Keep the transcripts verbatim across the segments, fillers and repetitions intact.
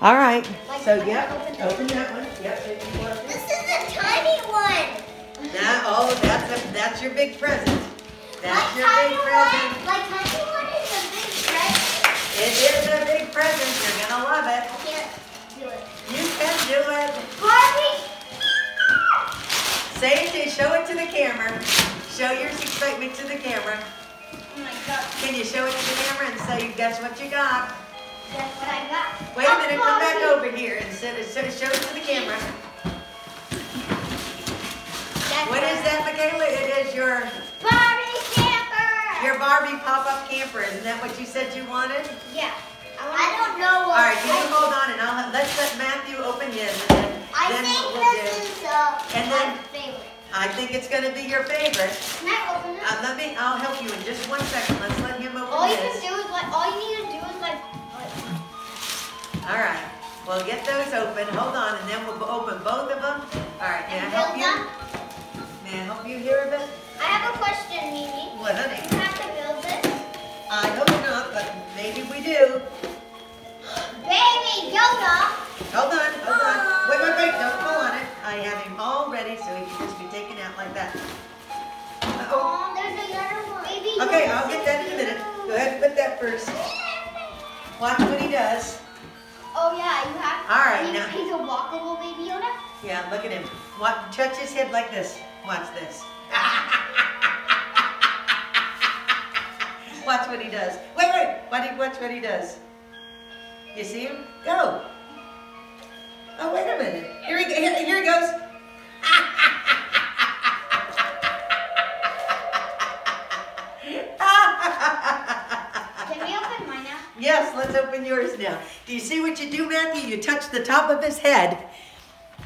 All right. So, yep. Open that one. Yep. This is a tiny one. That, oh, that's a, that's your big present. That's your big present. My tiny one is a big present. It is a big present. You're gonna love it. I can't do it. You can do it. Barbie. Safety. Show it to the camera. Show your excitement to the camera. Oh my God. Can you show it to the camera and say, guess what you got? Guess what I got? Wait a minute, come back over here and show it to the camera. What is that, Mikayla? It is your... Barbie camper! Your Barbie pop-up camper. Isn't that what you said you wanted? Yeah. I don't know what... All right, you can hold on and I'll, let's let Matthew open his. And then, I then think we'll this do. Is uh, and my then, favorite. I think it's going to be your favorite. Can I open it? Uh, let me, I'll help you in just one second. Let's let him open all you his. Can do is like, all you need to do is like... All right, well, get those open. Hold on, and then we'll open both of them. All right, may I help you? May I help you here a bit? I have a question, MiMi. What, honey? Do you have to build this? I hope not, but maybe we do. Baby Yoda! Hold on, hold on. Wait, wait, wait, don't pull on it. I have him all ready, so he can just be taken out like that. Uh-oh. Oh, there's another one. Baby Yoda. Okay, I'll get that in a minute. Go ahead and put that first. Watch what he does. Oh yeah, you have to. All right, he, now. He's a walkable Baby Yoda? Yeah, look at him. Watch, touch his head like this. Watch this. Watch what he does. Wait, wait. Watch, watch what he does. You see him? Go. Oh, wait a minute. Here he, here, here he goes. Yes, let's open yours now. Do you see what you do, Matthew? You touch the top of his head,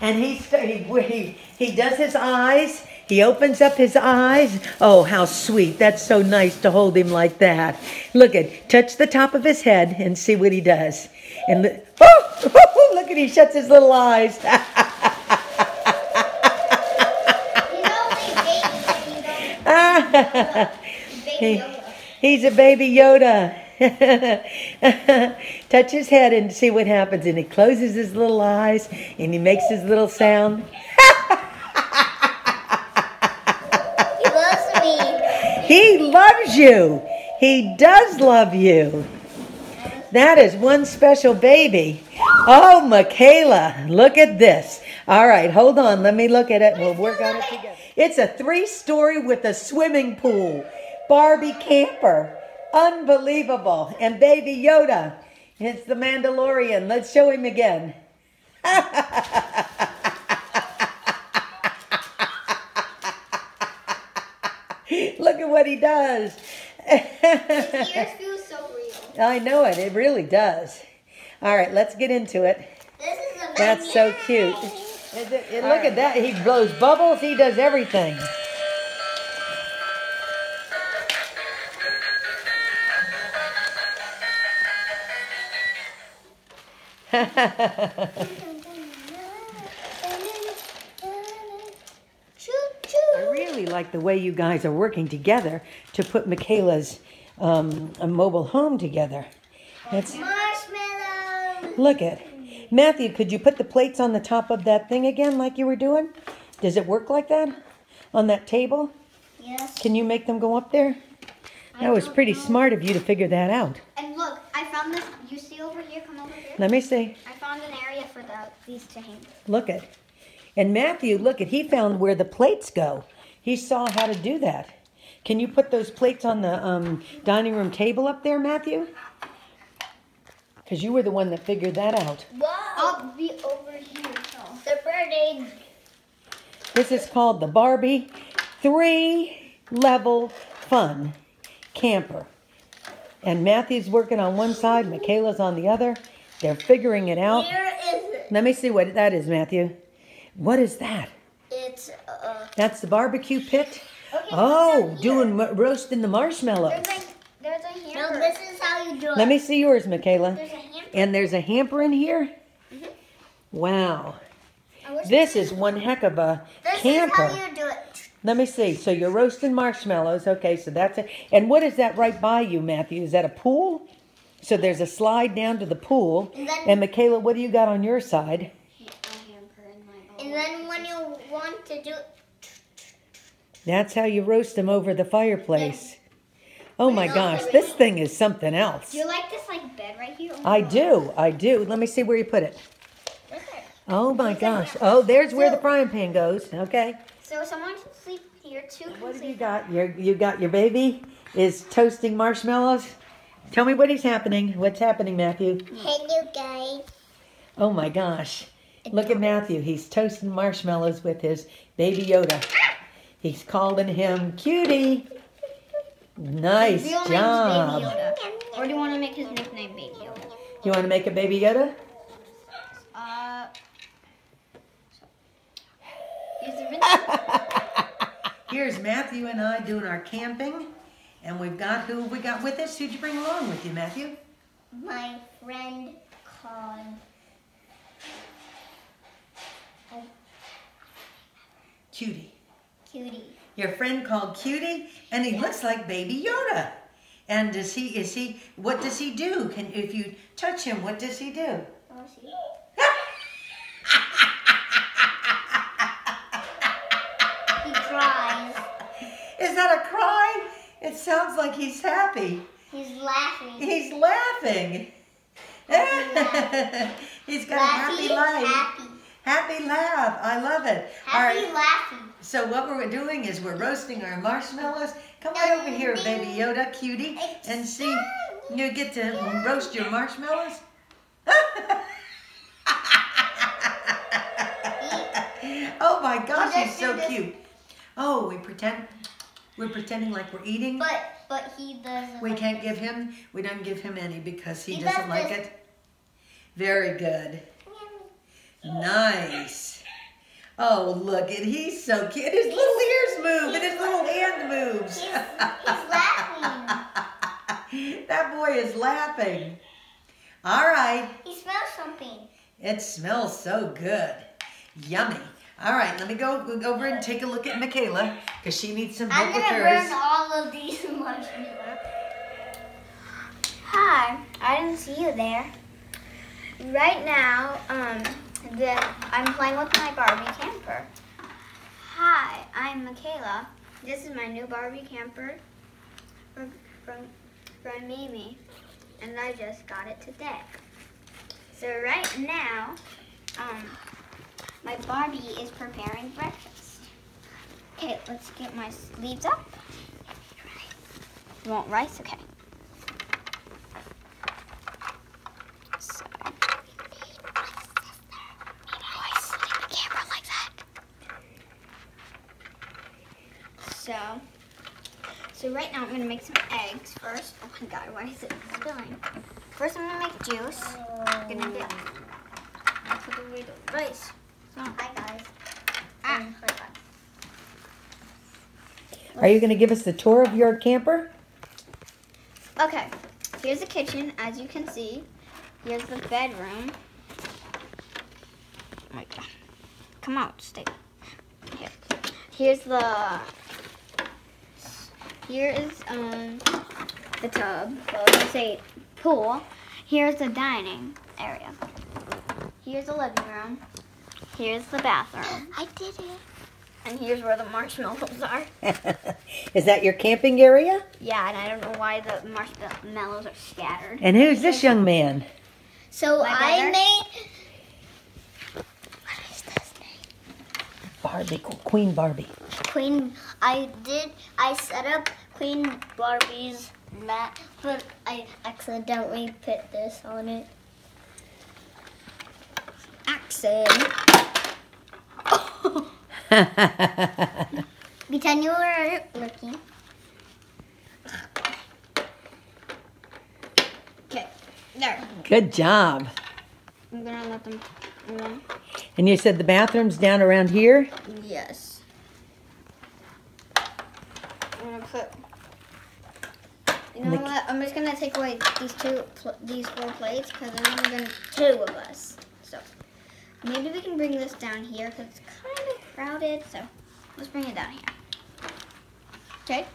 and he he he does his eyes. He opens up his eyes. Oh, how sweet! That's so nice to hold him like that. Look at, touch the top of his head and see what he does. And look, oh, look at, he shuts his little eyes. he, he's a Baby Yoda. Touch his head and see what happens. And he closes his little eyes and he makes his little sound. He loves me. He loves you. He does love you. That is one special baby. Oh, Mikayla, look at this. All right, hold on. Let me look at it. We'll work on it together. It's a three-story with a swimming pool. Barbie camper. Unbelievable. And Baby Yoda. It's the Mandalorian. Let's show him again. Look at what he does. His ears feel so real. I know it. It really does. All right, let's get into it. This is amazing. That's so cute. It, it, it, look right. at that. He blows bubbles. He does everything. I really like the way you guys are working together to put Mikayla's um, a mobile home together. It's, marshmallows! Look at Matthew, could you put the plates on the top of that thing again like you were doing? Does it work like that? On that table? Yes. Can you make them go up there? I that was pretty know. smart of you to figure that out. And look, I found this. You see over here? Come over here. Let me see. I found an area for the, these to hang. Look at. And Matthew, look at. He found where the plates go. He saw how to do that. Can you put those plates on the um, dining room table up there, Matthew? Because you were the one that figured that out. Whoa. I'll be over here. Oh. The birdie. This is called the Barbie three-level fun camper. And Matthew's working on one side, Mikayla's on the other. They're figuring it out. Where is it? Let me see what that is, Matthew. What is that? It's uh, that's the barbecue pit. Okay, oh, doing roasting the marshmallows. There's a, there's a hamper. No, this is how you do it. Let me see yours, Mikayla. There's a hamper. And there's a hamper in here. Mm-hmm. Wow. This is one heck of a this camper. This is how you do it. Let me see. So you're roasting marshmallows. Okay, so that's it. And what is that right by you, Matthew? Is that a pool? So there's a slide down to the pool. And, then, and Mikayla, what do you got on your side? A hamper in my bowl. And then when you want to do... That's how you roast them over the fireplace. Yeah. Oh my gosh, this thing is something else. Do you like this like bed right here? Oh, I gosh. do, I do. Let me see where you put it. Right there. Oh my it's gosh. Oh, there's so, where the frying pan goes. Okay. So someone should sleep here too. What have you got? Your, you got your baby is toasting marshmallows. Tell me what is happening. What's happening, Matthew? Hello, guys. Oh my gosh. Look at Matthew. He's toasting marshmallows with his Baby Yoda. He's calling him Cutie. Nice job. His real name's Baby Yoda. Or do you want to make his nickname Baby Yoda? You want to make a Baby Yoda? Uh. Here's Matthew and I doing our camping. And we've got, who we got with us? Who'd you bring along with you, Matthew? My friend, Colin. Oh. Cutie. Cutie. Your friend called Cutie, and he yeah. looks like Baby Yoda. And does he, is he, what does he do? Can, if you touch him, what does he do? Oh, see. He cries. Is that a cry? It sounds like he's happy. He's laughing. He's laughing. He's got Laffy, a happy life. Happy. Happy laugh. I love it. Happy All right. laughing. So what we're doing is we're roasting our marshmallows. Come right over here, Baby Yoda, Cutie, and see. You get to roast your marshmallows. Oh my gosh, he's so cute. Oh, we pretend. We're pretending like we're eating. But but he doesn't. We can't give him. We don't give him any because he, he doesn't does like this. it. Very good. Nice. Oh look at he's so cute. His he's, little ears move and his little hand moves. He's, he's laughing. That boy is laughing. All right. He smells something. It smells so good. Yummy. All right, let me go, go over and take a look at Mikayla because she needs some help with hers. I'm gonna burn all of these marshmallows. Hi, I didn't see you there. Right now, um, the, I'm playing with my Barbie camper. Hi, I'm Mikayla. This is my new Barbie camper from from, from MiMi, and I just got it today. So right now, um. my Barbie is preparing breakfast. Okay, let's get my sleeves up. You want rice? Okay. So. Boys, look at the camera like that. So, so right now I'm gonna make some eggs first. Oh my God, why is it spilling? First I'm gonna make juice. I'm gonna get, I'll put away the rice. Hi guys. Ah. Are you going to give us the tour of your camper? Okay. Here's the kitchen, as you can see. Here's the bedroom. Oh my God. Come out, stay. Here. Here's the. Here is um the tub. Well, let's say pool. Here's the dining area. Here's the living room. Here's the bathroom. I did it. And here's where the marshmallows are. Is that your camping area? Yeah, and I don't know why the marshmallows are scattered. And who's this young man? So I made... What is this name? Barbie, Queen Barbie. Queen... I did... I set up Queen Barbie's mat, but I accidentally put this on it. Accident. Pretend you were looking. Okay, there. Good job. I'm gonna let them run. And you said the bathroom's down around here? Yes. I'm gonna put. You know Make what? I'm just gonna take away these two, these four plates, because there's only been two of us. So maybe we can bring this down here because it's kind of crowded, so let's bring it down here. Okay.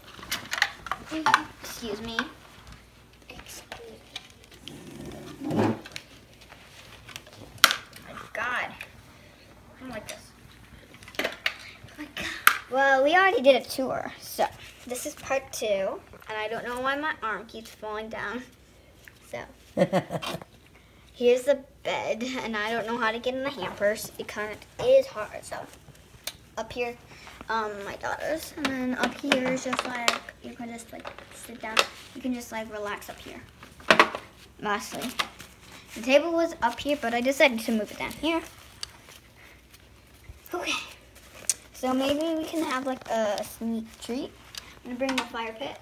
Excuse me. Excuse me. Well, we already did a tour, so this is part two, and I don't know why my arm keeps falling down. So here's the bed, and I don't know how to get in the hampers. It kind of is hard. So up here, um, my daughter's, and then up here is just like you can just like sit down. You can just like relax up here. Lastly, the table was up here, but I decided to move it down here. Okay. So maybe we can have like a sneak treat. I'm gonna bring the fire pit.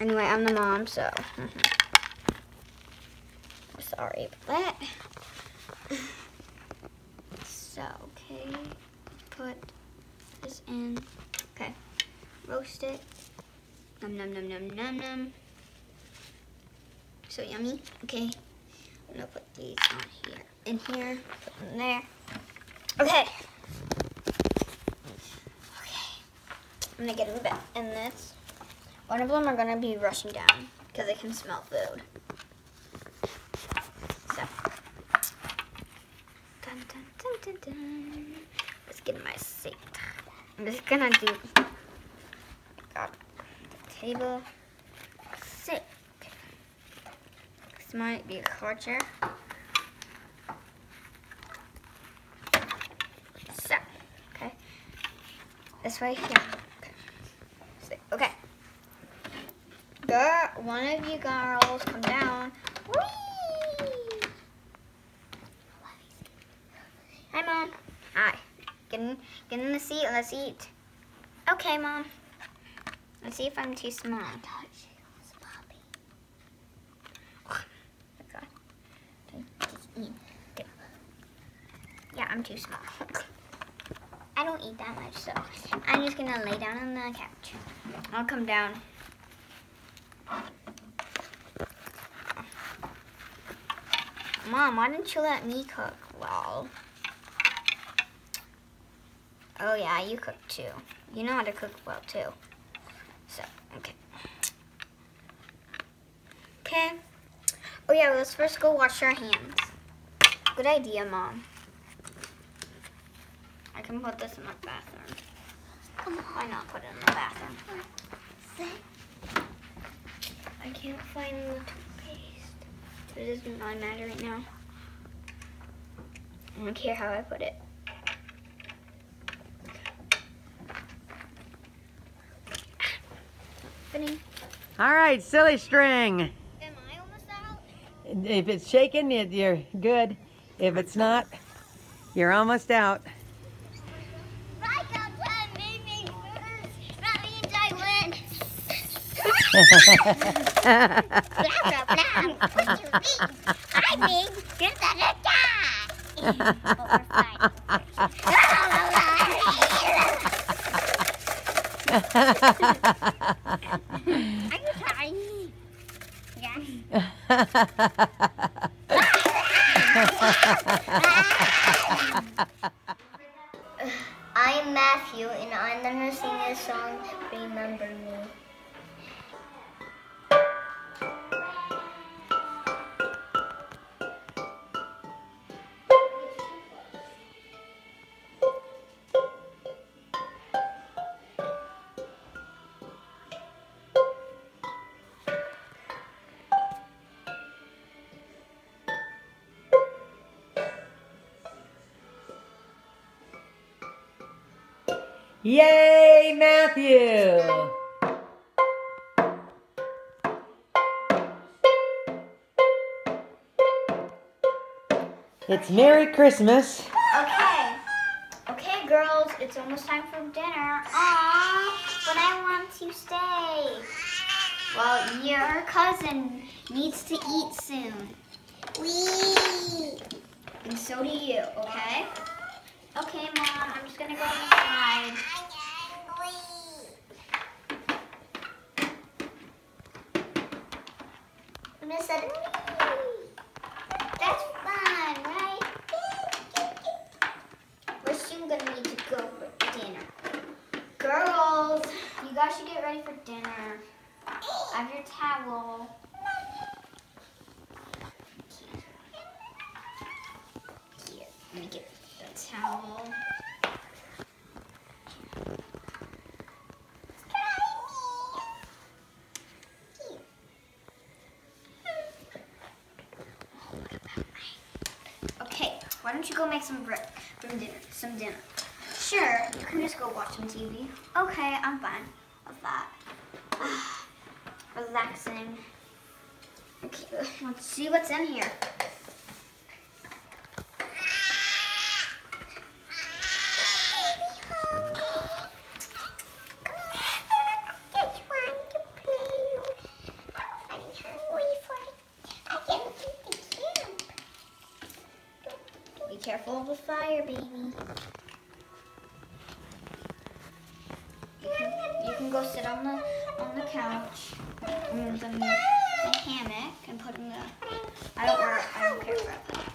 Anyway, I'm the mom, so mm-hmm. Sorry about that. So okay, put this in. Okay, roast it. Num num num num num num. So yummy. Okay, I'm gonna put these on here. In here, put them there. Okay. Okay. I'm gonna get in the bed. In this, one of them are gonna be rushing down because they can smell food. So, dun, dun, dun, dun, dun. Let's get in my seat. I'm just gonna do. Got the table. Sit. This might be a hard chair. This way, yeah. Okay. Girl, one of you girls, come down. Whee! Hi, Mom. Hi. Get in, get in the seat. Let's eat. Okay, Mom. Let's see if I'm too small. I thought she was Bobby. Oh my God. Just eat. Yeah, I'm too small. I don't eat that much, so I'm just gonna lay down on the couch. I'll come down. Mom, why didn't you let me cook? Well, oh yeah, you cook too. You know how to cook well too. So, okay. Okay. Oh yeah, let's first go wash our hands. Good idea, Mom. I can put this in my bathroom. Come on. Why not put it in the bathroom? I can't find the toothpaste. It doesn't really matter right now. I don't care how I put it. All right, silly string. Am I almost out? If it's shaking, you're good. If it's not, you're almost out. I'm Matthew, and I'm gonna sing this song, Remember Me. Yay, Matthew! It's Merry Christmas. Okay. Okay, girls, it's almost time for dinner. Aww, but I want to stay. Well, your cousin needs to eat soon. Wee! And so do you, okay? Okay, Mom, I'm just gonna go inside. I'm gonna set it. That's fun, right? We're soon gonna need to go for dinner. Girls, you guys should get ready for dinner. Have your towel. Here, let me get the towel. towel. Okay, why don't you go make some bread, some dinner, some dinner. Sure, you can just go watch some T V. Okay, I'm fine with that. Relaxing. Okay, let's see what's in here. Be careful of the fire, baby. You can, you can go sit on the on the couch, move the, the hammock, and put in the. I don't wear. I don't care where I put it.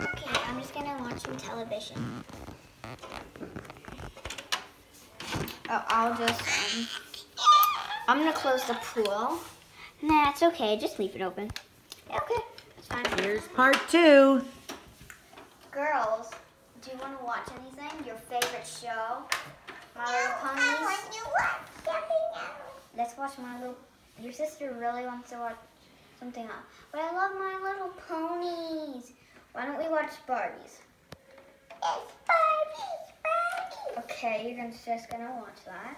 Okay, I'm just gonna watch some television. Oh, I'll just. Um, I'm gonna close the pool. Nah, it's okay. Just leave it open. Okay, it's fine. Here's part two. Girls, do you want to watch anything? Your favorite show? My no, Little Pony? I want to watch something else. Let's watch My Little... Your sister really wants to watch something else. But I love My Little Ponies. Why don't we watch Barbies? It's Barbies, Barbies. Okay, you're just going to watch that.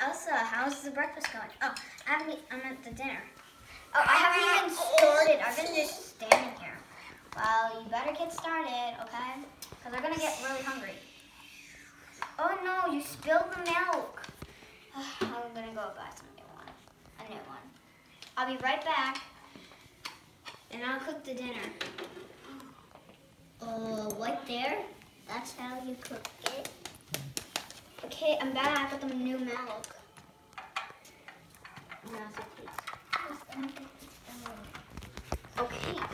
Elsa, how's the breakfast going? Oh, I'm, I'm at the dinner. Oh, I haven't even started. I've been just standing here. Well, you better get started, okay? Because they're going to get really hungry. Oh no, you spilled the milk. I'm going to go buy some new one. A new one. I'll be right back. And I'll cook the dinner. Oh, uh, right there? That's how you cook it? Okay, I'm back with the new milk. No, please. Okay, oh my god.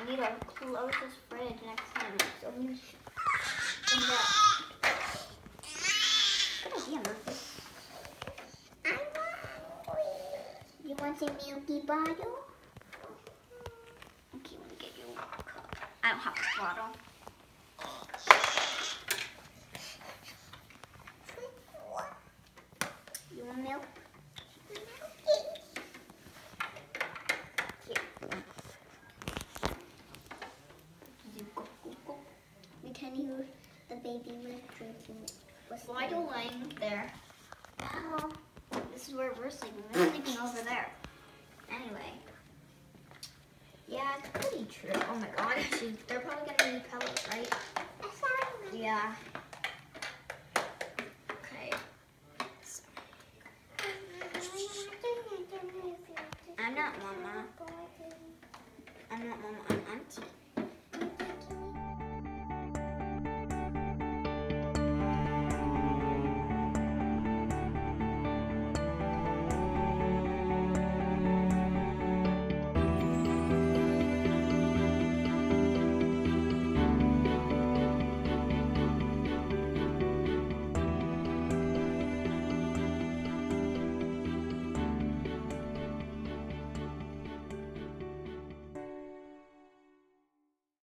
I need to close this fridge next time. So we need to Good idea, I'm hungry. You want some milky bottle? Okay, let me get you a cup. I don't have a bottle. You want milk? The baby was drinking. Why do you lying there? Oh, this is where we're sleeping. We're sleeping over there. Anyway, yeah, it's pretty true. Oh my god, they're probably gonna need pillows, right? Yeah.